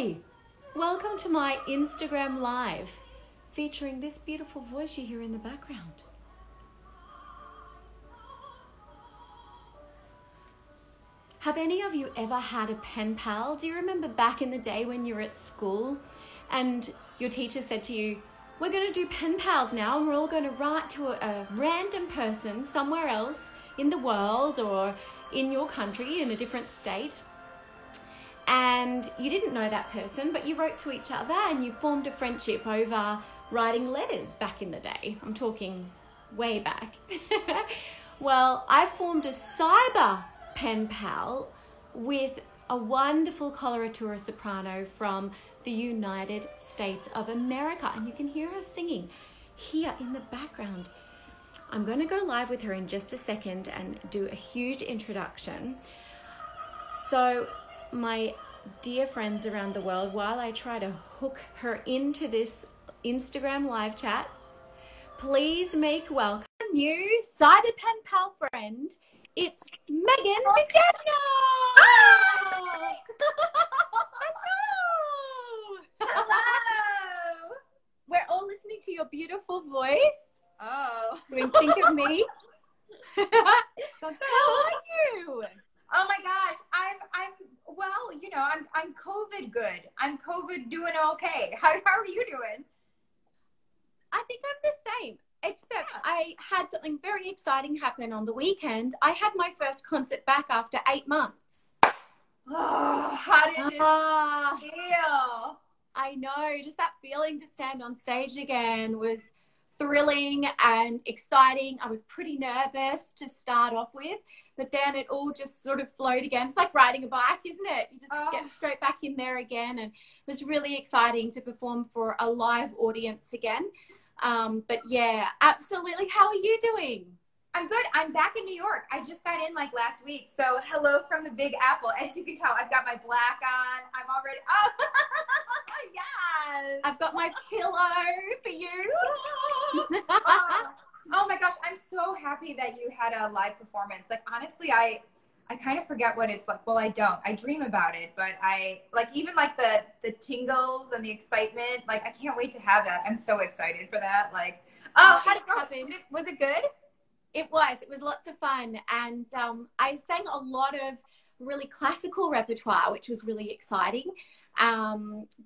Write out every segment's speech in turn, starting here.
Hi, welcome to my Instagram Live featuring this beautiful voice you hear in the background. Have any of you ever had a pen pal? Do you remember back in the day when you were at school and your teacher said to you, we're going to do pen pals now and we're all going to write to a random person somewhere else in the world or in your country in a different state. And you didn't know that person, but you wrote to each other and you formed a friendship over writing letters back in the day. I'm talking way back. Well, I formed a cyber pen pal with a wonderful coloratura soprano from the United States of America, and you can hear her singing here in the background. I'm going to go live with her in just a second and do a huge introduction. So my dear friends around the world, while I try to hook her into this Instagram live chat, please make welcome new cyber pen pal friend. It's Meghan Picerno! Hi! Hello! We're all listening to your beautiful voice. Oh. I mean, think of me. How are you? Oh my gosh, I'm well, you know, I'm COVID good. I'm COVID doing okay. How are you doing? I think I'm the same. Except I had something very exciting happen on the weekend. I had my first concert back after 8 months. Oh, how did it feel? I know, just that feeling to stand on stage again was thrilling and exciting. I was pretty nervous to start off with, but then it all just sort of flowed again. It's like riding a bike, isn't it? You just get straight back in there again. And it was really exciting to perform for a live audience again. But yeah, absolutely. How are you doing? I'm good. I'm back in New York. I just got in like last week. So hello from the Big Apple. As you can tell, I've got my black on. I'm already, oh, yes. I've got my pillow for you. Oh my gosh. I'm so happy that you had a live performance. Like, honestly, I kind of forget what it's like. Well, I don't. I dream about it, but I like even like the tingles and the excitement. Like I can't wait to have that. I'm so excited for that. Like, oh, how did it happen? Was it good? It was. It was lots of fun, and I sang a lot of really classical repertoire, which was really exciting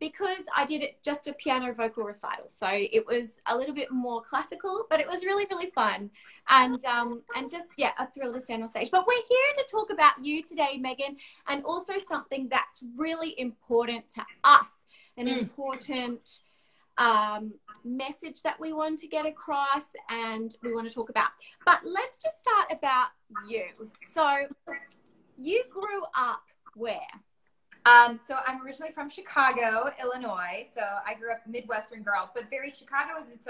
because I did it just a piano vocal recital. So it was a little bit more classical, but it was really, really fun. And just, yeah, a thrill to stand on stage. But we're here to talk about you today, Meghan, and also something that's really important to us, an important message that we want to get across and we want to talk about. But let's just start about you. So you grew up where? So I'm originally from Chicago, Illinois. So I grew up Midwestern girl, but very Chicago is its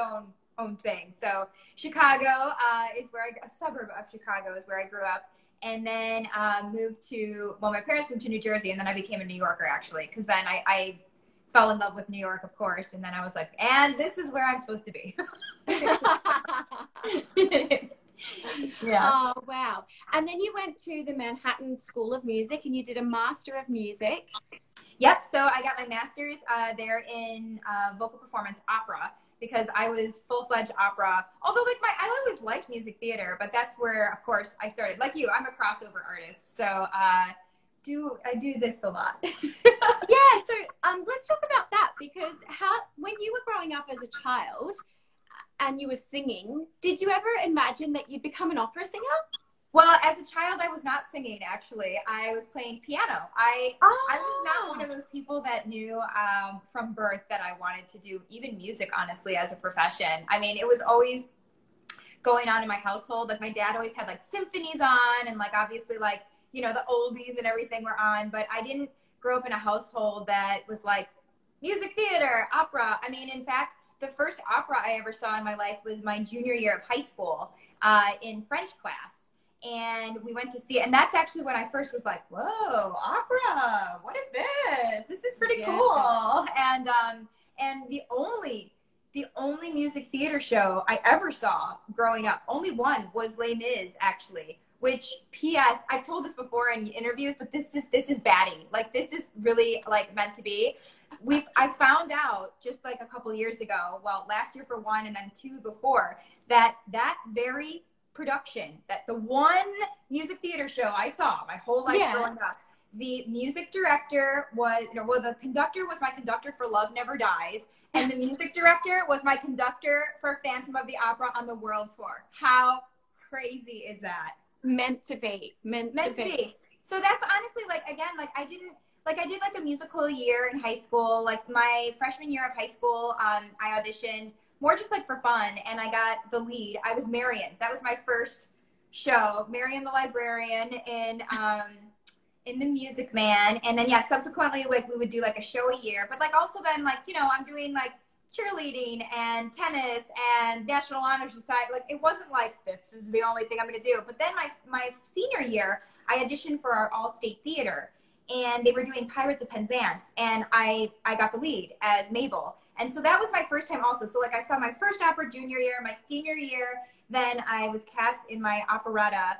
own thing. So Chicago is where a suburb of Chicago is where I grew up, and then moved to, well, my parents moved to New Jersey, and then I became a New Yorker actually, because then I fell in love with New York, of course, and then I was like, and this is where I'm supposed to be. Yeah. Oh, wow. And then you went to the Manhattan School of Music and you did a Master of Music. Yep. So I got my master's there in vocal performance opera because I was full-fledged opera. Although like I always liked music theater, but that's where, of course, I started. Like you, I'm a crossover artist. So I do this a lot. Yeah. So let's talk about that because when you were growing up as a child, and you were singing, did you ever imagine that you'd become an opera singer? Well, as a child, I was not singing, actually. I was playing piano. I was not one of those people that knew from birth that I wanted to do even music, honestly, as a profession. I mean, it was always going on in my household. Like, my dad always had, like, symphonies on and, like, obviously, like, you know, the oldies and everything were on. But I didn't grow up in a household that was, like, music theater, opera. I mean, in fact, the first opera I ever saw in my life was my junior year of high school in French class. And we went to see it. And that's actually when I first was like, whoa, opera, what is this? This is pretty cool. And the only music theater show I ever saw growing up, only one, was Les Mis, actually, which, P.S., I've told this before in interviews, but this is batting. Like, this is really, like, meant to be. I found out just like a couple years ago, well, last year for one and then two before, that that very production, that the one music theater show I saw my whole life growing up, the music director was, well, the conductor was my conductor for Love Never Dies, and the music director was my conductor for Phantom of the Opera on the world tour. How crazy is that? Meant to be. Meant to be. So that's honestly, like, again, like, I did like a musical year in high school. Like my freshman year of high school, I auditioned more just like for fun, and I got the lead. I was Marian. That was my first show, Marian the Librarian in The Music Man. And then subsequently, like, we would do like a show a year, but like also then, like, I'm doing like cheerleading and tennis and National Honor Society. Like, it wasn't like this is the only thing I'm gonna do. But then my senior year, I auditioned for our All-State Theater, and they were doing Pirates of Penzance, and I got the lead as Mabel. And so that was my first time also. So like I saw my first opera junior year, my senior year, then I was cast in my operetta,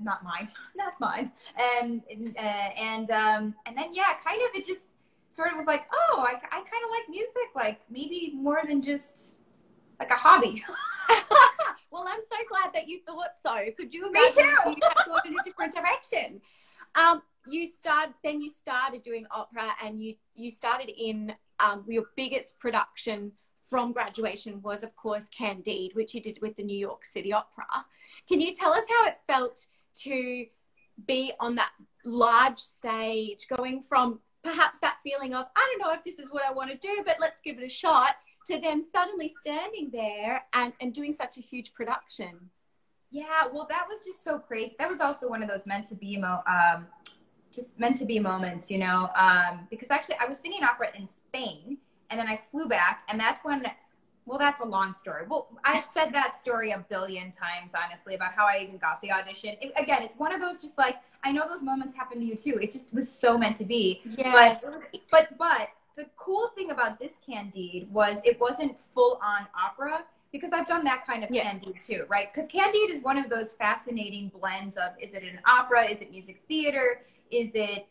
not mine. And then, kind of, it just sort of was like, oh, I kind of like music, like maybe more than just like a hobby. Well, I'm so glad that you thought so. Could you imagine if you had gone in a different direction? You started doing opera, and you started in your biggest production from graduation was, of course, Candide, which you did with the New York City Opera. Can you tell us how it felt to be on that large stage, going from perhaps that feeling of, I don't know if this is what I want to do, but let's give it a shot, to then suddenly standing there and doing such a huge production? Yeah, well, that was just so crazy. That was also one of those meant to be moments, because actually I was singing opera in Spain, and then I flew back, and that's when, well, that's a long story. Well, I've said that story a billion times, honestly, about how I even got the audition. Again, it's one of those just like, I know those moments happen to you too. It just was so meant to be. Yes. But the cool thing about this Candide was it wasn't full on opera, because I've done that kind of Candide too, right? Because Candide is one of those fascinating blends of, is it an opera? Is it music theater? Is it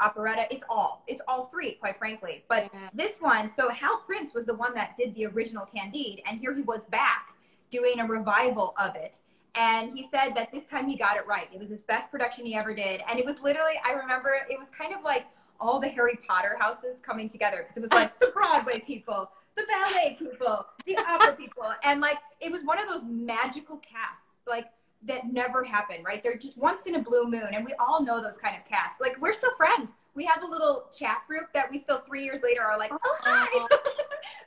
operetta? It's all three, quite frankly. But this one, so Hal Prince was the one that did the original Candide, and here he was back doing a revival of it. And he said that this time he got it right. It was his best production he ever did. And it was literally, I remember, it was kind of like all the Harry Potter houses coming together, because it was like the Broadway people, the ballet people, the opera people. And like, it was one of those magical casts, like, that never happen, right? They're just once in a blue moon. And we all know those kind of casts. Like, we're still friends. We have a little chat group that we still 3 years later are like, oh, hi.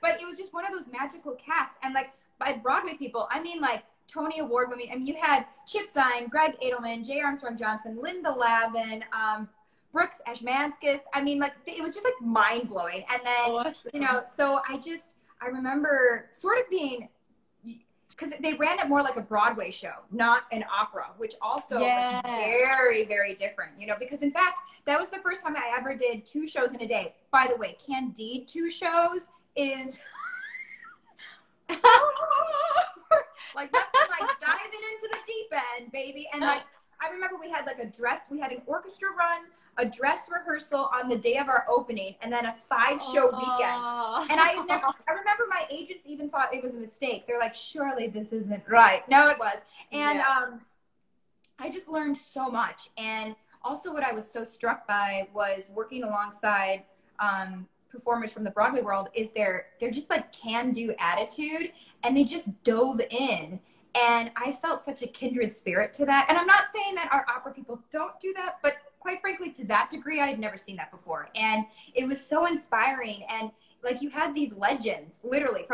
But it was just one of those magical casts. And like, by Broadway people, I mean like Tony Award women. I mean, you had Chip Zein, Greg Edelman, J. Armstrong Johnson, Linda Lavin, Brooks Ashmanskis. I mean, like, it was just like mind blowing. And then, awesome. So I remember sort of being, because they ran it more like a Broadway show, not an opera, which also was very, very different, because in fact, that was the first time I ever did two shows in a day. By the way, Candide two shows is like, that's like diving into the deep end, baby. And like, I remember we had an orchestra run, a dress rehearsal on the day of our opening, and then a 5-show weekend. And I remember my agents even thought it was a mistake. They're like, surely this isn't right. No, it was. And I just learned so much. And also what I was so struck by was working alongside performers from the Broadway world is they're just like can-do attitude, and they just dove in. And I felt such a kindred spirit to that. And I'm not saying that our opera people don't do that, but quite frankly, to that degree, I had never seen that before. And it was so inspiring. And like, you had these legends, literally,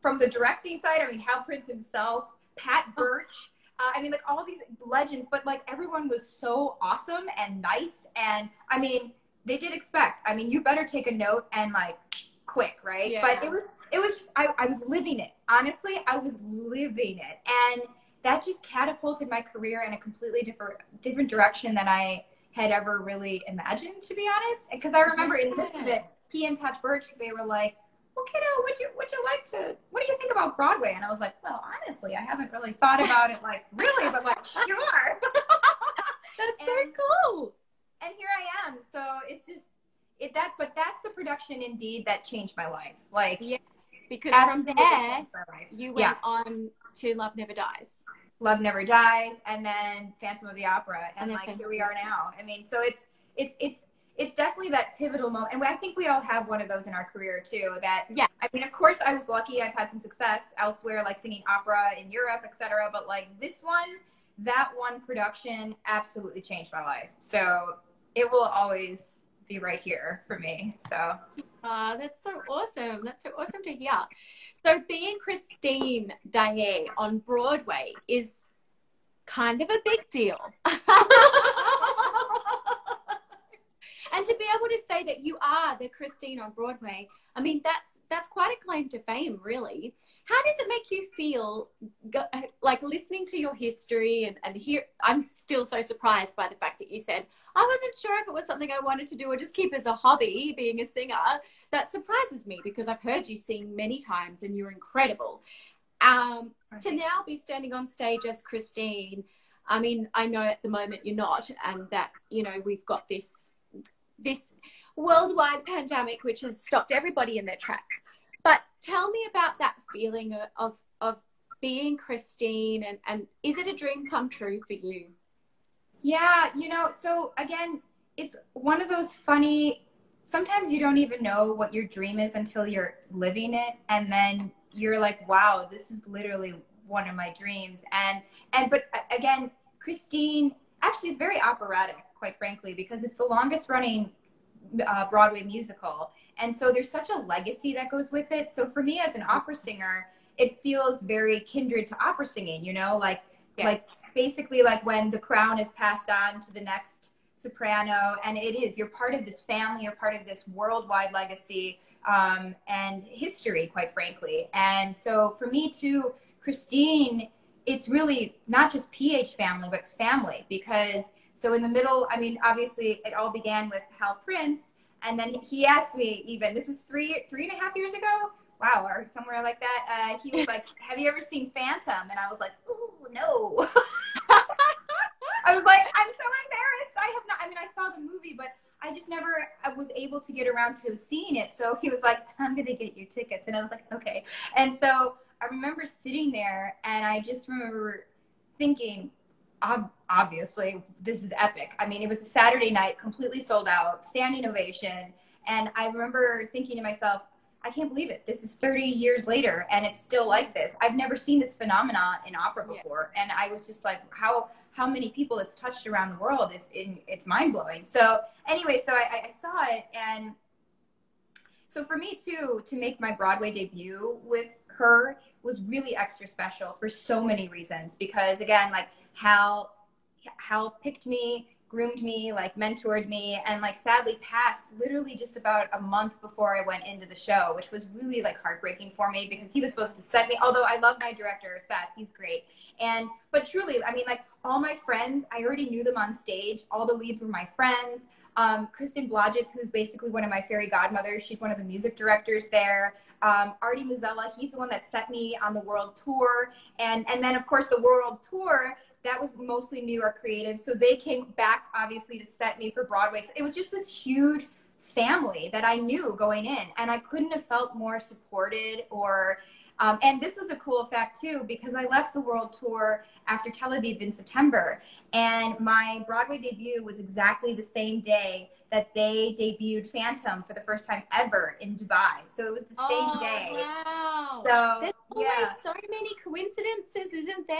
from the directing side. I mean, Hal Prince himself, Pat Birch. I mean, like, all these legends, but like, everyone was so awesome and nice. And I mean, they did expect, I mean, you better take a note and like quick, right? Yeah. But it was, I was living it. Honestly, I was living it. And that just catapulted my career in a completely different direction than I had ever really imagined, to be honest. Because I remember in the midst of it, he and Pat Birch, they were like, well, kiddo, would you like to, what do you think about Broadway? And I was like, well, honestly, I haven't really thought about it, like, really, but like, sure. That's so cool. And here I am. So it's just, but that's the production indeed that changed my life. Like, yes, because from there, you went on to Love Never Dies. Love Never Dies, and then Phantom of the Opera, and like, here we are now. I mean, so it's definitely that pivotal moment. And I think we all have one of those in our career too, that, yeah, I mean, of course I was lucky. I've had some success elsewhere, like singing opera in Europe, etc. But like this one, that one production absolutely changed my life. So it will always be right here for me, so. Ah, that's so awesome. That's so awesome to hear. So being Christine Daaé on Broadway is kind of a big deal. And to be able to say that you are the Christine on Broadway, I mean, that's quite a claim to fame, really. How does it make you feel, like, listening to your history and here, I'm still so surprised by the fact that you said, I wasn't sure if it was something I wanted to do or just keep as a hobby, being a singer. That surprises me because I've heard you sing many times and you're incredible. To now be standing on stage as Christine, I mean, I know at the moment you're not, and that, you know, we've got this worldwide pandemic, which has stopped everybody in their tracks. But tell me about that feeling of being Christine, and is it a dream come true for you? Yeah, you know, so again, it's one of those funny, sometimes you don't even know what your dream is until you're living it. And then you're like, wow, this is literally one of my dreams. But again, Christine, actually, it's very operatic, quite frankly, because it's the longest running Broadway musical. And so there's such a legacy that goes with it. So for me as an opera singer, it feels very kindred to opera singing, you know, like, yes, like basically like when the crown is passed on to the next soprano, and it is, you're part of this family, you're part of this worldwide legacy and history, quite frankly. And so for me too, Christine, it's really not just PH family, but family, because so in the middle, I mean, obviously it all began with Hal Prince, and then he asked me even, this was three and a half years ago, wow, or somewhere like that, he was like, have you ever seen Phantom? And I was like, ooh, no. I was like, I'm so embarrassed. I have not, I mean, I saw the movie, but I just never was able to get around to seeing it. So he was like, I'm going to get you tickets. And I was like, okay. And so I remember sitting there, and I just remember thinking, obviously this is epic. I mean, it was a Saturday night, completely sold out, standing ovation. And I remember thinking to myself, I can't believe it. This is 30 years later and it's still like this. I've never seen this phenomenon in opera before. Yeah. And I was just like, how many people it's touched around the world is it's mind blowing. So anyway, so I saw it. And so for me too, to make my Broadway debut with her was really extra special for so many reasons, because again, like, Hal picked me, groomed me, like mentored me, and like sadly passed literally just about a month before I went into the show, which was really like heartbreaking for me, because he was supposed to set me, although I love my director, Seth, he's great. But truly, I mean, like all my friends, I already knew them on stage. All the leads were my friends. Kristen Blodgetts, who's basically one of my fairy godmothers, she's one of the music directors there. Artie Mazzella, he's the one that set me on the world tour. And then of course the world tour, that was mostly New York creative. So they came back obviously to set me for Broadway. So it was just this huge family that I knew going in, and I couldn't have felt more supported or, and this was a cool fact too, because I left the world tour after Tel Aviv in September, and my Broadway debut was exactly the same day that they debuted Phantom for the first time ever in Dubai. So it was the same day. Wow. So, there's always so many coincidences, isn't there?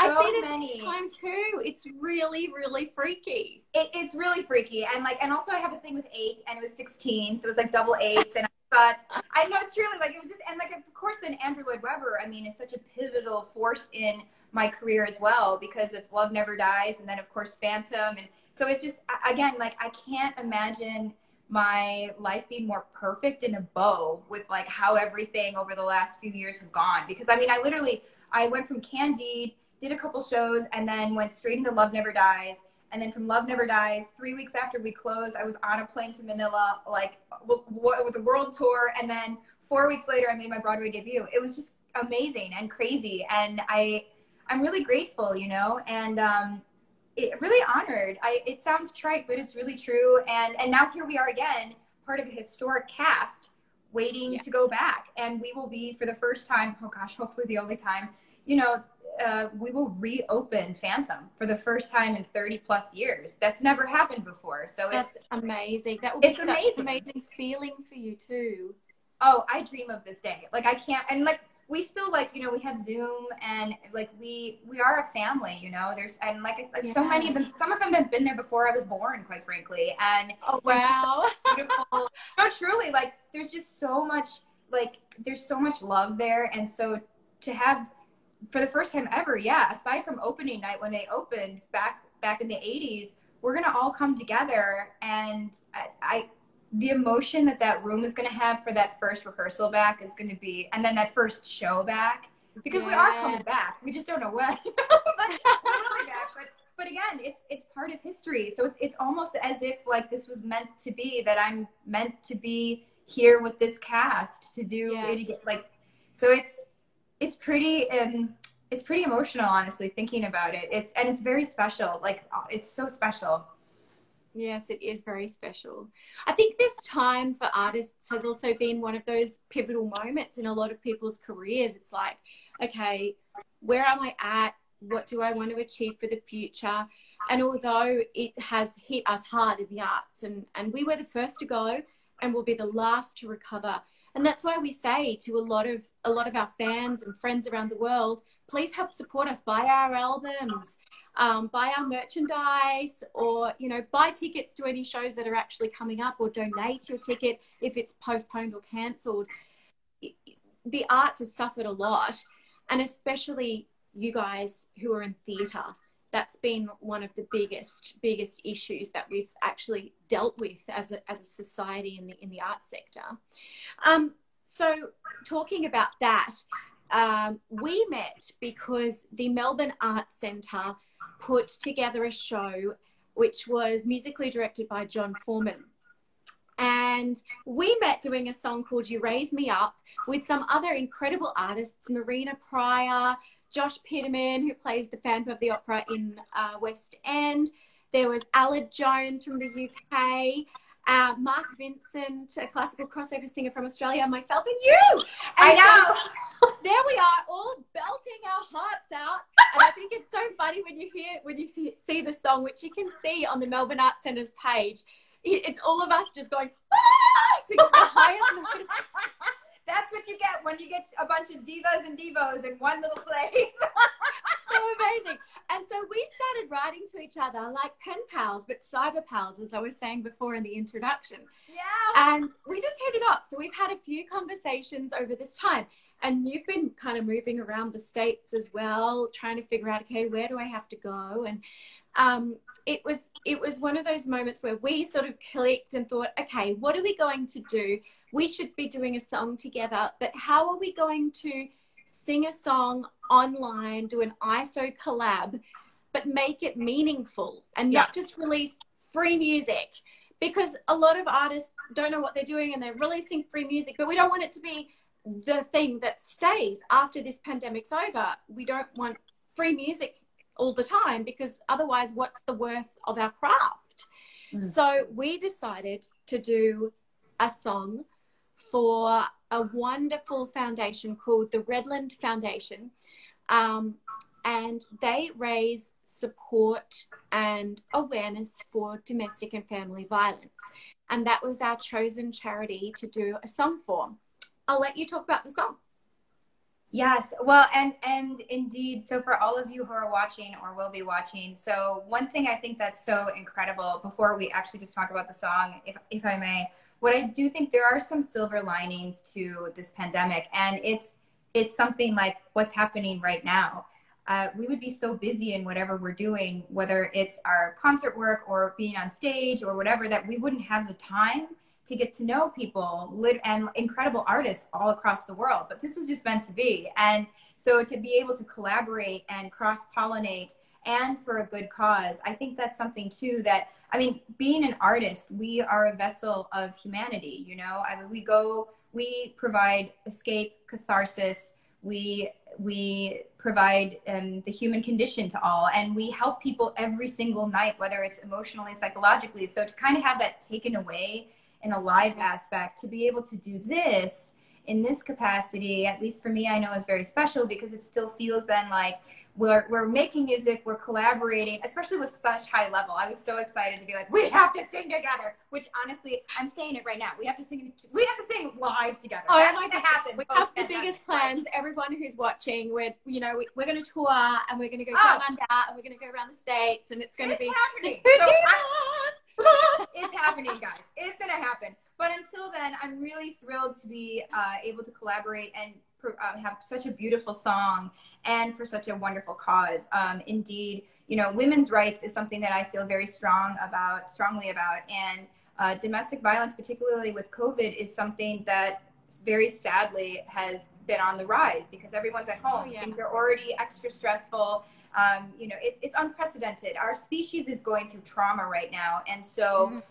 I see this all the time too. It's really, really freaky. It's really freaky. And like, and also I have a thing with 8, and it was 16. So it was like double 8s. And but I know, it's really like, it was just, and like, of course, then Andrew Lloyd Webber, I mean, is such a pivotal force in my career as well, because of Love Never Dies, and then of course Phantom. And so it's just, again, like, I can't imagine my life being more perfect in a bow with like how everything over the last few years have gone. Because I mean, I literally, I went from Candide, did a couple shows, and then went straight into Love Never Dies. And then from Love Never Dies, 3 weeks after we closed, I was on a plane to Manila, like with the world tour. And then 4 weeks later, I made my Broadway debut. It was just amazing and crazy. And I'm really grateful, you know, and it really honored. It sounds trite, but it's really true. And now here we are again, part of a historic cast waiting to go back. And we will be, for the first time, oh gosh, hopefully the only time, you know, we will reopen Phantom for the first time in 30+ years. That's never happened before. So that's amazing. That will be such an amazing feeling for you too. Oh, I dream of this day. Like I can't, and like, we still like, you know, we have Zoom and like we are a family, you know, there's, and like so many of them, some of them have been there before I was born, quite frankly. And oh, wow. So beautiful. No, truly, like there's just so much, like there's so much love there. And so to have, for the first time ever, aside from opening night when they opened back in the 80s, we're going to all come together. And the emotion that room is going to have for that first rehearsal back is going to be, and then that first show back, because we are coming back. We just don't know when. But again, it's part of history. So it's almost as if like this was meant to be, that I'm meant to be here with this cast to do it, like, so it's pretty emotional, honestly, thinking about it. And it's very special. Like it's so special. Yes, it is very special. I think this time for artists has also been one of those pivotal moments in a lot of people's careers. It's like, okay, where am I at? What do I want to achieve for the future? And although it has hit us hard in the arts, and we were the first to go and we'll be the last to recover. And that's why we say to a lot of our fans and friends around the world, please help support us, buy our albums, buy our merchandise, or, you know, buy tickets to any shows that are actually coming up, or donate your ticket if it's postponed or cancelled. The arts has suffered a lot, and especially you guys who are in theatre. That's been one of the biggest issues that we've actually dealt with as a society in the arts sector. So talking about that, we met because the Melbourne Arts Centre put together a show which was musically directed by John Foreman. And we met doing a song called You Raise Me Up with some other incredible artists, Marina Prior, Josh Pederman, who plays the Phantom of the Opera in West End. There was Alard Jones from the UK, Mark Vincent, a classical crossover singer from Australia, myself and you. And so there we are, all belting our hearts out. And I think it's so funny when you see the song, which you can see on the Melbourne Arts Centre's page. It's all of us just going, That's what you get when you get a bunch of divas and devos in one little place. So amazing. And so we started writing to each other like pen pals, but cyber pals, as I was saying before in the introduction. Yeah. And we just hit it up. So we've had a few conversations over this time. And you've been kind of moving around the States as well, trying to figure out, okay, where do I have to go? And it was one of those moments where we sort of clicked and thought, okay, what are we going to do? We should be doing a song together, but how are we going to sing a song online, do an ISO collab, but make it meaningful and not just release free music? Because a lot of artists don't know what they're doing and they're releasing free music, but we don't want it to be the thing that stays after this pandemic's over. We don't want free music all the time, because otherwise what's the worth of our craft? So we decided to do a song for a wonderful foundation called the Redland Foundation, and they raise support and awareness for domestic and family violence, and that was our chosen charity to do a song for. I'll let you talk about the song. Yes, well, and indeed, so for all of you who are watching or will be watching, so one thing I think that's so incredible, before we actually just talk about the song, if I may, what I do think, there are some silver linings to this pandemic, and it's something like what's happening right now. We would be so busy in whatever we're doing, whether it's our concert work or being on stage or whatever, that we wouldn't have the time to get to know people and incredible artists all across the world. But this was just meant to be. And so to be able to collaborate and cross-pollinate and for a good cause, I think that's something too that, I mean, being an artist, we are a vessel of humanity, you know? I mean, we go, we provide escape, catharsis. We provide the human condition to all, and we help people every single night, whether it's emotionally, psychologically. So to kind of have that taken away in a live aspect, to be able to do this in this capacity, at least for me, I know is very special, because it still feels then like we're making music, we're collaborating, especially with such high level. I was so excited to be like, we have to sing together, which honestly, I'm saying it right now. We have to sing live together. Oh, that's going to happen. We have the biggest plans. Everyone who's watching, we're going to tour, and we're going to go down under, and we're going to go around the States, and it's going to be happening. It's happening, guys. It's going to happen. But until then, I'm really thrilled to be able to collaborate and have such a beautiful song and for such a wonderful cause. Indeed, you know, women's rights is something that I feel very strongly about. And domestic violence, particularly with COVID, is something that very sadly has been on the rise, because everyone's at home. Oh, yeah. Things are already extra stressful. You know, it's unprecedented. Our species is going through trauma right now. And so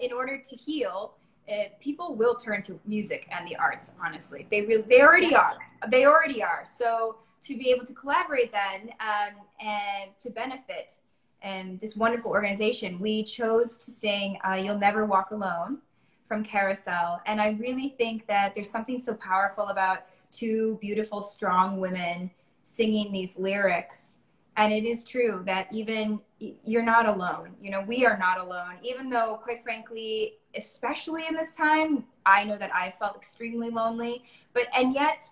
in order to heal, people will turn to music and the arts, honestly. They already are. So to be able to collaborate then and to benefit this wonderful organization, we chose to sing You'll Never Walk Alone from Carousel. And I really think that there's something so powerful about two beautiful, strong women singing these lyrics. And it is true that even you're not alone. You know, we are not alone, even though, quite frankly, especially in this time, I know that I felt extremely lonely, but and yet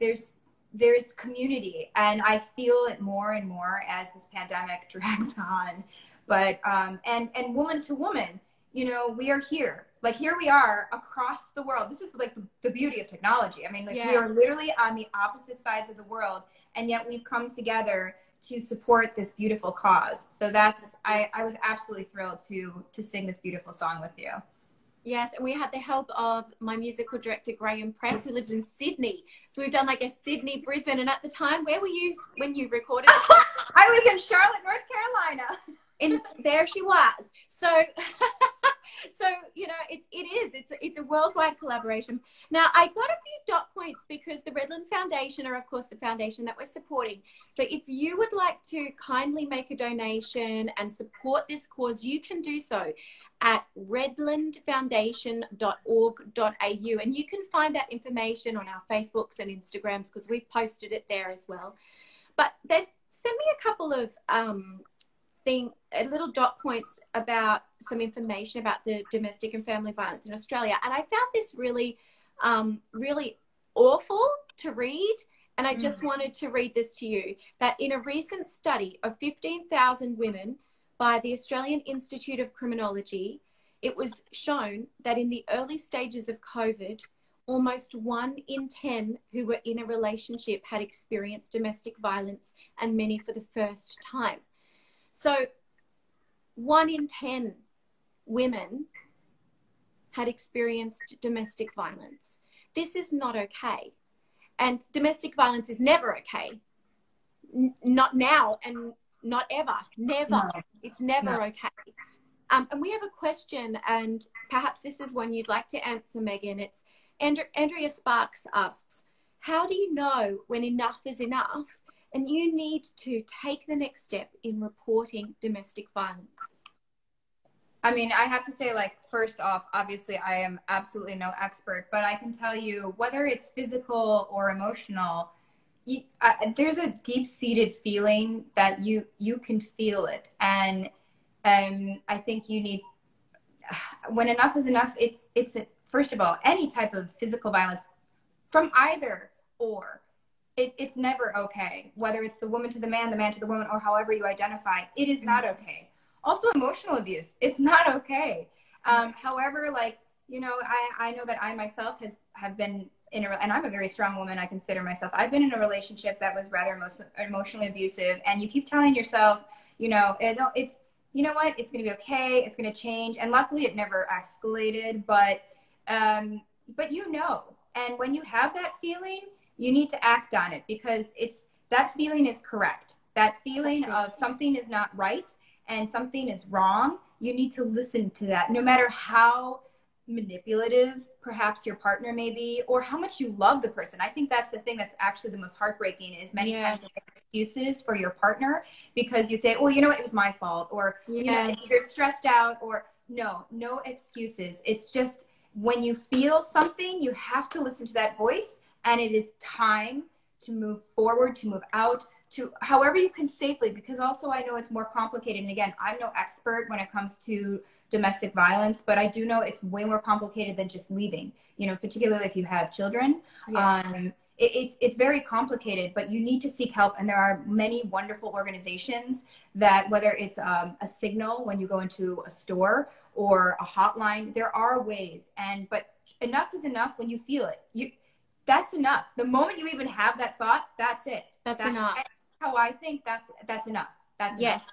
there's community, and I feel it more and more as this pandemic drags on. But and woman to woman, you know, we are here. Like, here we are across the world. This is like the beauty of technology. I mean, like, yes, we are literally on the opposite sides of the world, and yet we've come together to support this beautiful cause. So that's, I was absolutely thrilled to sing this beautiful song with you. Yes, and we had the help of my musical director, Graham Press, who lives in Sydney. So we've done like a Sydney, Brisbane, and at the time, where were you when you recorded? I was in Charlotte, North Carolina. And there she was. So, so, you know, it's a worldwide collaboration. Now, I got a few dot points, because the Redland Foundation are, of course, the foundation that we're supporting. So if you would like to kindly make a donation and support this cause, you can do so at redlandfoundation.org.au. And you can find that information on our Facebooks and Instagrams, because we've posted it there as well. But they've sent me a couple of little dot points about some information about the domestic and family violence in Australia, and I found this really really awful to read, and I just wanted to read this to you, that in a recent study of 15,000 women by the Australian Institute of Criminology, it was shown that in the early stages of COVID, almost 1 in 10 who were in a relationship had experienced domestic violence, and many for the first time. So 1 in 10 women had experienced domestic violence. This is not okay. And domestic violence is never okay. Not now, and not ever, never. No. It's never okay. And we have a question, and perhaps this is one you'd like to answer, Megan. It's Andrea Sparks asks, how do you know when enough is enough? And you need to take the next step in reporting domestic violence. I mean, I have to say, like, first off, obviously I am absolutely no expert, but I can tell you, whether it's physical or emotional, there's a deep-seated feeling that you can feel it. And I think you need, when enough is enough, it's first of all, any type of physical violence from either or, it's never okay, whether it's the woman to the man to the woman, or however you identify, it is not okay. Also, emotional abuse, it's not okay. However, like, you know, I know that I myself have been in and I'm a very strong woman, I consider myself. I've been in a relationship that was rather emotionally abusive, and you keep telling yourself, you know, it's, you know what, it's going to be okay, it's going to change, and luckily it never escalated, but you know, and when you have that feeling, you need to act on it, because it's, that feeling is correct. That feeling of something is not right and something is wrong. You need to listen to that, no matter how manipulative perhaps your partner may be, or how much you love the person. I think that's the thing that's actually the most heartbreaking, is many times you make excuses for your partner because you think, well, you know what, it was my fault, or you know, you're stressed out, or no excuses. It's just when you feel something, you have to listen to that voice, and it is time to move forward, to move out, to however you can safely, because also I know it's more complicated. And again, I'm no expert when it comes to domestic violence, but I do know it's way more complicated than just leaving, you know, particularly if you have children. It's very complicated, but you need to seek help. And there are many wonderful organizations that, whether it's a signal when you go into a store or a hotline, there are ways. And, but enough is enough when you feel it. That's enough. The moment you even have that thought, that's it. That's enough. How I think that's enough. That's enough.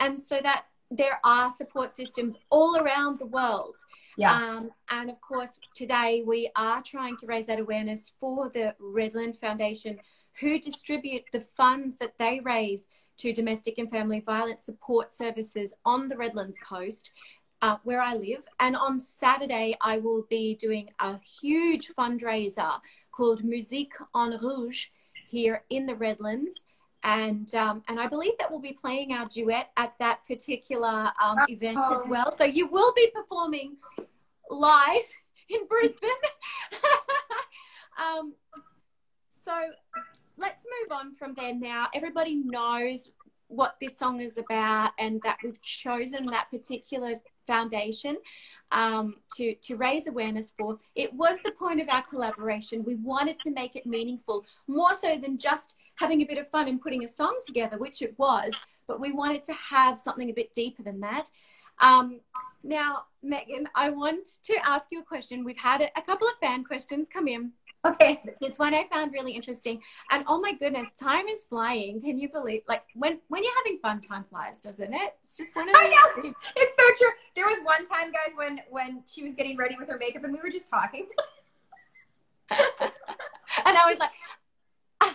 And so that there are support systems all around the world. And of course, today we are trying to raise that awareness for the Redland Foundation, who distribute the funds that they raise to domestic and family violence support services on the Redlands coast, where I live. And on Saturday, I will be doing a huge fundraiser called Musique en Rouge here in the Redlands. And I believe that we'll be playing our duet at that particular event as well. So you will be performing live in Brisbane. So let's move on from there now. Everybody knows what this song is about, and that we've chosen that particular foundation to raise awareness for. It was the point of our collaboration. We wanted to make it meaningful, more so than just having a bit of fun and putting a song together, which it was, but we wanted to have something a bit deeper than that. Now, Meghan, I want to ask you a question. We've had a couple of fan questions come in. Okay. This one I found really interesting. And oh my goodness, time is flying. Can you believe, like, when you're having fun, time flies, doesn't it? It's just one of those things. It's so true. There was one time, guys, when she was getting ready with her makeup and we were just talking. And I was like,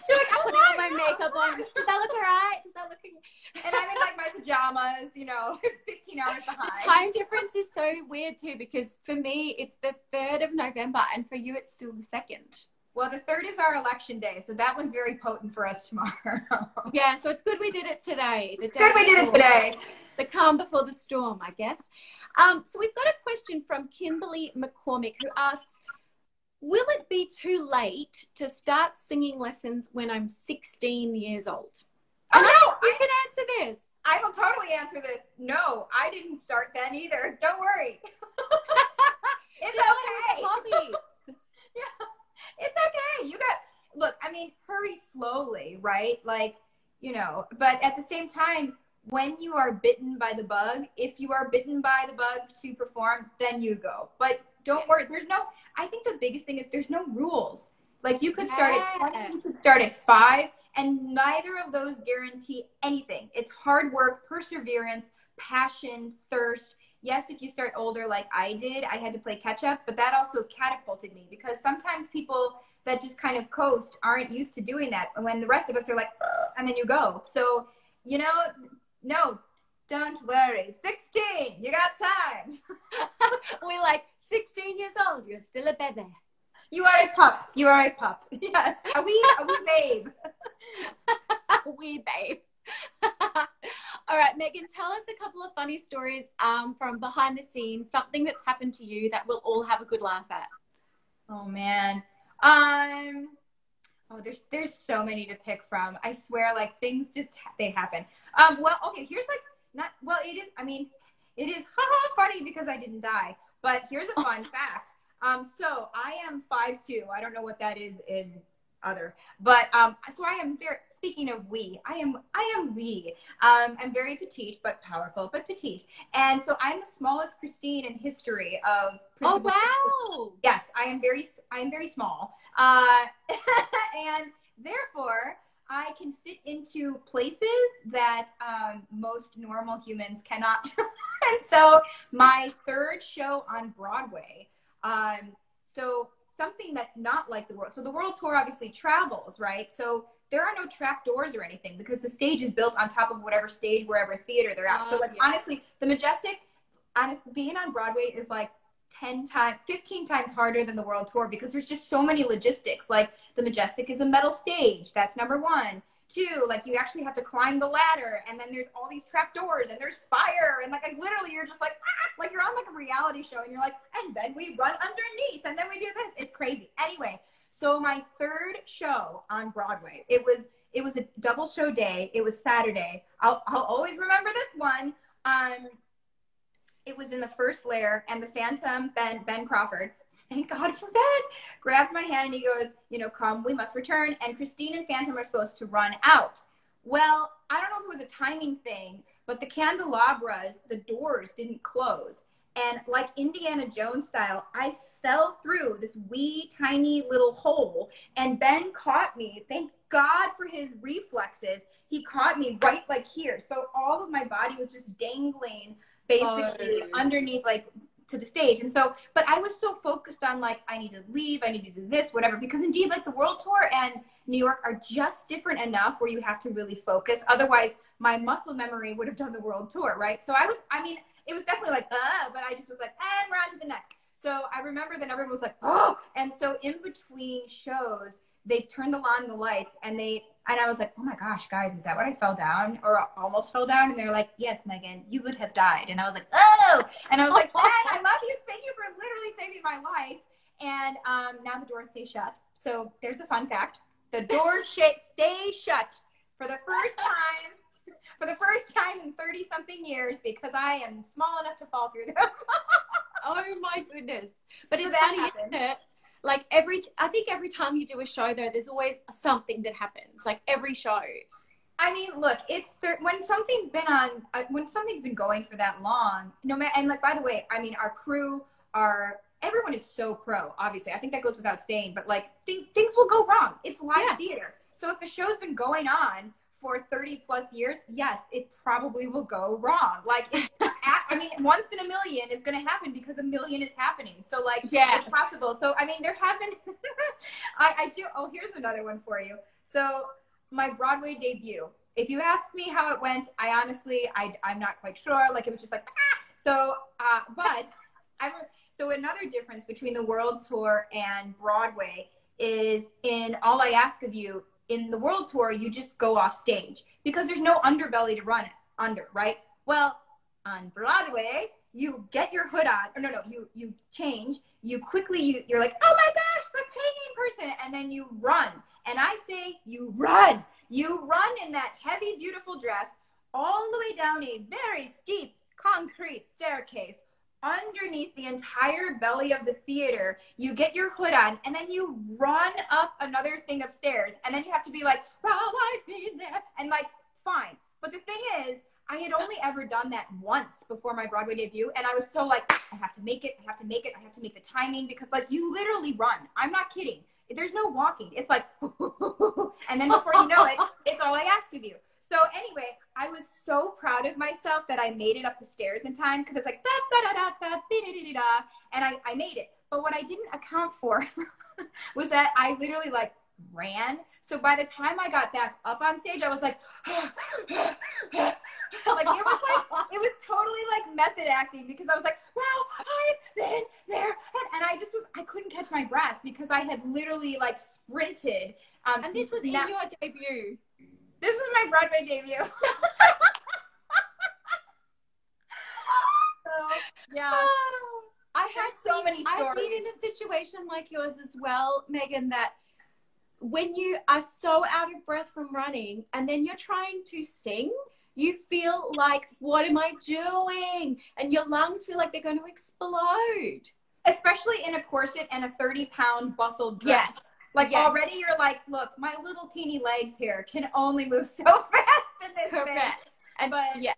putting all my makeup on. Does that look all right? Does that look okay? And I'm in like my pajamas, you know, 15 hours behind. The time difference is so weird too, because for me, it's the 3rd of November and for you, it's still the 2nd. Well, the 3rd is our election day. So that one's very potent for us tomorrow. Yeah. So it's good we did it today. It's good we did it today. The calm before the storm, I guess. So we've got a question from Kimberly McCormick, who asks, will it be too late to start singing lessons when I'm 16 years old? And I can answer this. I will totally answer this. No, I didn't start then either. Don't worry. It's okay. Hobby. It's okay. You got, look, I mean, hurry slowly, right? Like, you know, but at the same time, when you are bitten by the bug, if you are bitten by the bug to perform, then you go. But don't worry. There's no, I think the biggest thing is there's no rules. Like you could start at 20, you could start at 5, and neither of those guarantee anything. It's hard work, perseverance, passion, thirst. Yes, if you start older like I did, I had to play catch up, but that also catapulted me, because sometimes people that just kind of coast aren't used to doing that. And when the rest of us are like, and then you go. So, you know, no, don't worry. 16, you got time. We're like, 16 years old, you're still a baby. You are a pup. You are a pup. Yes. A wee babe. A wee babe. All right, Meghan, tell us a couple of funny stories from behind the scenes, something that's happened to you that we'll all have a good laugh at. Oh, man. Oh, there's so many to pick from. I swear, like, things just, they happen. Well, okay, here's, like, not, well, it is, I mean, it is funny because I didn't die. But here's a fun fact. So I am 5'2". I don't know what that is in other, but so I am very, speaking of wee, I am wee. I'm very petite, but powerful, but petite. And so I'm the smallest Christine in history of principal. Oh, wow. Yes, I am very small. And therefore, I can fit into places that most normal humans cannot. And so my 3rd show on Broadway, so something that's not like the world. So the world tour obviously travels, right? So there are no trap doors or anything because the stage is built on top of whatever stage, wherever theater they're at. So like, honestly, the Majestic, honestly, being on Broadway is like 15 times harder than the world tour, because there's just so many logistics. Like, the Majestic is a metal stage. That's number one. Two, like, you actually have to climb the ladder, and then there's all these trap doors, and there's fire, and like, I literally, you're just like, ah! Like, you're on like a reality show, and you're like, and then we run underneath, and then we do this. It's crazy. Anyway, so my third show on Broadway, it was a double show day. It was Saturday. I'll always remember this one. It was in the first layer, and the Phantom, Ben Crawford, thank God for Ben, grabs my hand and he goes, you know, come, we must return. And Christine and Phantom are supposed to run out. Well, I don't know if it was a timing thing, but the candelabras, the doors didn't close. And like Indiana Jones style, I fell through this wee tiny little hole, and Ben caught me. Thank God for his reflexes. He caught me right like here. So all of my body was just dangling basically underneath, like, to the stage. And so, but I was so focused on like, I need to leave, I need to do this, whatever, because indeed, like, the world tour and New York are just different enough where you have to really focus. Otherwise my muscle memory would have done the world tour, right? So I mean, it was definitely like, but I just was like, and we're on to the next. So I remember that everyone was like, oh, and so in between shows, they turned on the lights, and I was like, oh my gosh, guys, is that what I fell down, or almost fell down? And they're like, yes, Meghan, you would have died. And I was like, oh, and I was like, Dad, I love you. Thank you for literally saving my life. And now the doors stay shut. So there's a fun fact: the doors stay shut for the first time in 30-something years, because I am small enough to fall through them. Oh my goodness! But it's funny, isn't it? Like, I think every time you do a show, though, there's always something that happens, like every show. I mean, look, when something's been going for that long, no matter, and like, by the way, I mean, our crew everyone is so pro, obviously. I think that goes without saying, but like, things will go wrong. It's live theater. So if the show's been going on for 30 plus years, yes, it probably will go wrong. Like, it's, I mean, once in a million is going to happen, because a million is happening. So like, yeah, it's possible. So, I mean, there have been, I do. Oh, here's another one for you. So my Broadway debut, if you ask me how it went, I'm not quite sure. Like, it was just like, ah! So, so another difference between the world tour and Broadway is, in All I Ask of You, in the world tour, you just go off stage because there's no underbelly to run under, right? Well, on Broadway, you get your hood on. Or no, you change. You quickly, you're like, oh my gosh, the painting person. And then you run. And I say, you run. You run in that heavy, beautiful dress all the way down a very steep concrete staircase underneath the entire belly of the theater. You get your hood on, and then you run up another thing of stairs, and then you have to be like, and like, fine. But the thing is, I had only ever done that once before my Broadway debut, and I was so like, I have to make it, I have to make the timing, because like, you literally run. I'm not kidding. There's no walking. It's like, and then before you know it, it's All I Ask of You. So anyway, I was so proud of myself that I made it up the stairs in time, because it's like, da da da da da da da da, and I made it. But what I didn't account for was that I literally like ran. So by the time I got back up on stage, I was like, it was totally like method acting, because I was like, wow, I've been there, and I couldn't catch my breath, because I had literally like sprinted. And this was in your debut. This was my Broadway debut. So, yeah. I've been in a situation like yours as well, Meghan, that when you are so out of breath from running, and then you're trying to sing, you feel like, what am I doing? And your lungs feel like they're going to explode. Especially in a corset and a 30-pound bustled dress. Yes. Like, yes. Already you're like, look, my little teeny legs here can only move so fast in this thing. And But yeah,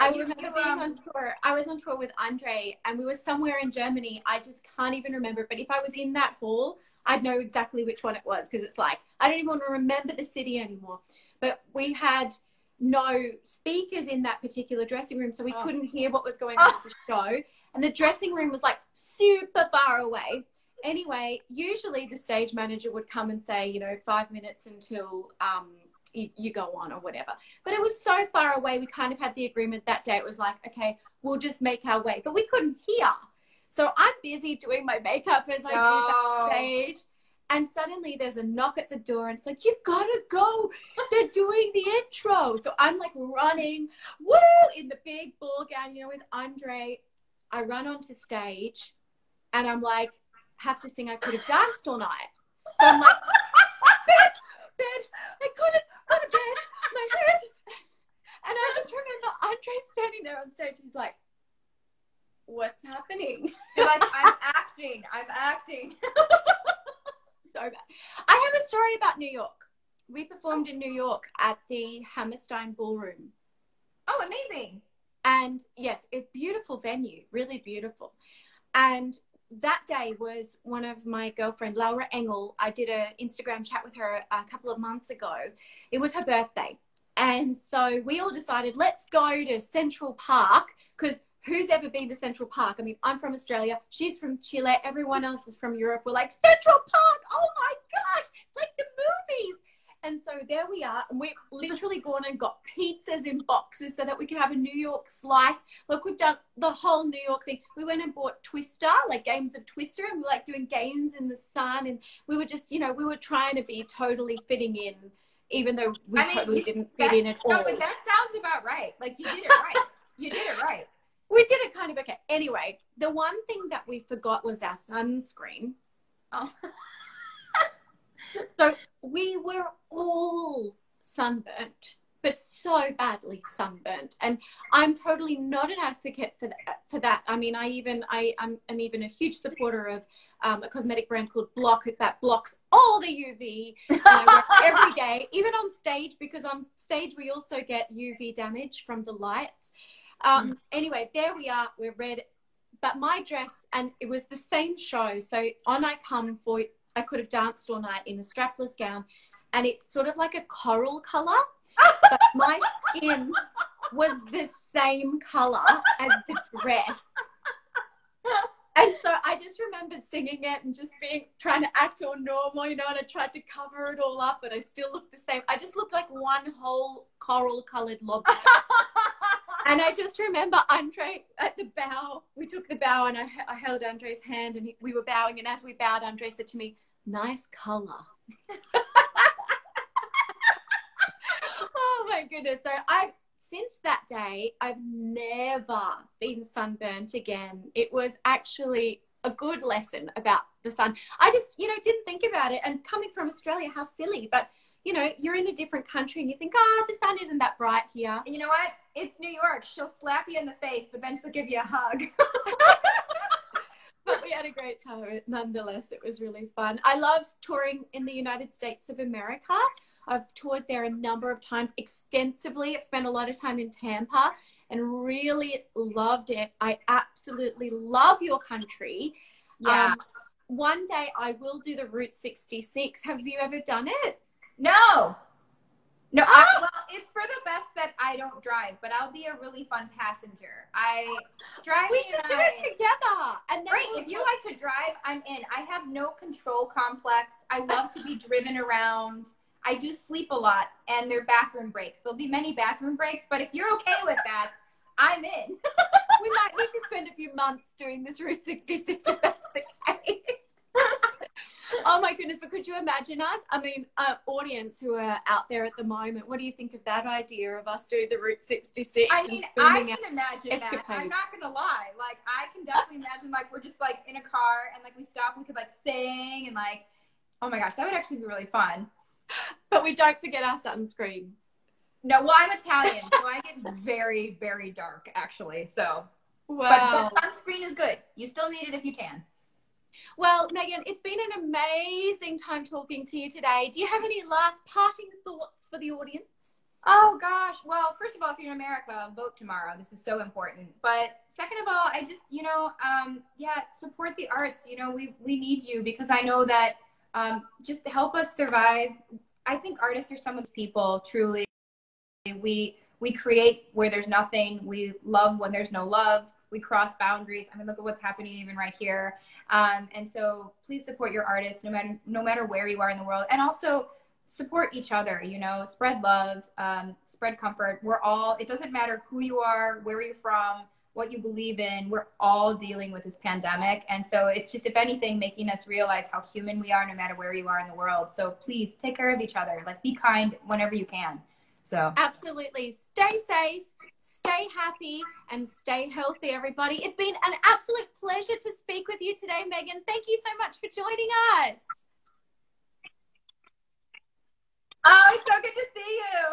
I remember being on tour. I was on tour with André, and we were somewhere in Germany. I just can't even remember. But if I was in that hall, I'd know exactly which one it was, because it's like, I don't even want to remember the city anymore. But we had no speakers in that particular dressing room, so we couldn't hear what was going on with the show. And the dressing room was like super far away. Anyway, usually the stage manager would come and say, you know, 5 minutes until you go on or whatever. But it was so far away, we kind of had the agreement that day. It was like, okay, we'll just make our way. But we couldn't hear. So busy doing my makeup as I do backstage. And suddenly there's a knock at the door and it's like, you gotta go. They're doing the intro. So I'm like running, woo, in the big ball gown, you know, with Andre. I run onto stage and I'm like, have to sing I Could Have Danced All Night. So I'm like, bed, I couldn't go to bed, my head. And I just remember Andre standing there on stage. He's like, what's happening? You're like, I'm acting. So bad. I have a story about New York. We performed in New York at the Hammerstein Ballroom. Oh, amazing. And yes, it's beautiful venue, really beautiful. And that day was one of my girlfriend, Laura Engel. I did an Instagram chat with her a couple of months ago. It was her birthday. And so we all decided, let's go to Central Park, because who's ever been to Central Park? I mean, I'm from Australia. She's from Chile. Everyone else is from Europe. We're like, Central Park. Oh, my gosh. It's like the movies. And so there we are. And we've literally gone and got pizzas in boxes so that we could have a New York slice. Look, we've done the whole New York thing. We went and bought Twister, like games of Twister. And we're like doing games in the sun. And we were just, you know, we were trying to be totally fitting in, even though we didn't fit in at all. No, but that sounds about right. Like, you did it right. You did it right. We did it kind of okay. Anyway, the one thing that we forgot was our sunscreen. Oh. So we were all sunburnt, but so badly sunburnt. And I'm totally not an advocate for that. I mean, I'm even a huge supporter of a cosmetic brand called Block that blocks all the UV. And I wear every day, even on stage, because on stage we also get UV damage from the lights. Anyway, there we are, we're red, but my dress, and it was the same show. So on I Come for I Could Have Danced All Night in a strapless gown, and it's sort of like a coral color, but my skin was the same color as the dress. And so I just remembered singing it and just trying to act all normal, you know, and I tried to cover it all up, but I still looked the same. I just looked like one whole coral colored lobster. And I just remember Andre at the bow, we took the bow and I held Andre's hand and we were bowing. And as we bowed, Andre said to me, nice color. Oh my goodness. So since that day, I've never been sunburnt again. It was actually a good lesson about the sun. I just, you know, didn't think about it. And coming from Australia, how silly, but you know, you're in a different country and you think, oh, the sun isn't that bright here. And you know what? It's New York. She'll slap you in the face, but then she'll give you a hug. But we had a great time. Nonetheless, it was really fun. I loved touring in the United States of America. I've toured there a number of times extensively. I've spent a lot of time in Tampa and really loved it. I absolutely love your country. Yeah. One day I will do the Route 66. Have you ever done it? No, oh! Well, it's for the best that I don't drive, but I'll be a really fun passenger. We should do it together. And then if you like to drive, I'm in. I have no control complex. I love to be driven around. I do sleep a lot, and there are bathroom breaks. There'll be many bathroom breaks, but if you're okay with that, I'm in. We might need to spend a few months doing this Route 66 if that's the case. Oh my goodness, but could you imagine us? I mean, audience who are out there at the moment, what do you think of that idea of us doing the Route 66? I mean, I can imagine that. I'm not going to lie. Like, I can definitely imagine, like, we're just, like, in a car and, like, we stop, we could, like, sing and, like, oh my gosh, that would actually be really fun. But we don't forget our sunscreen. No, well, I'm Italian, so I get very, very dark, actually, so. Wow. But sunscreen is good. You still need it if you can. Well, Meghan, it's been an amazing time talking to you today. Do you have any last parting thoughts for the audience? Oh, gosh. Well, first of all, if you're in America, vote tomorrow. This is so important. But second of all, I just, you know, yeah, support the arts. You know, we need you because I know that just to help us survive. I think artists are someone's people, truly. We create where there's nothing. We love when there's no love. We cross boundaries. I mean, look at what's happening even right here. And so please support your artists no matter where you are in the world. And also support each other, you know, spread love, spread comfort. It doesn't matter who you are, where you're from. what you believe in. We're all dealing with this pandemic. And so it's just, if anything, making us realize how human we are no matter where you are in the world. So please take care of each other. Like, be kind whenever you can. So absolutely. Stay safe, stay happy, and stay healthy, everybody. It's been an absolute pleasure to speak with you today, Meghan. Thank you so much for joining us. Oh, it's so good to see you.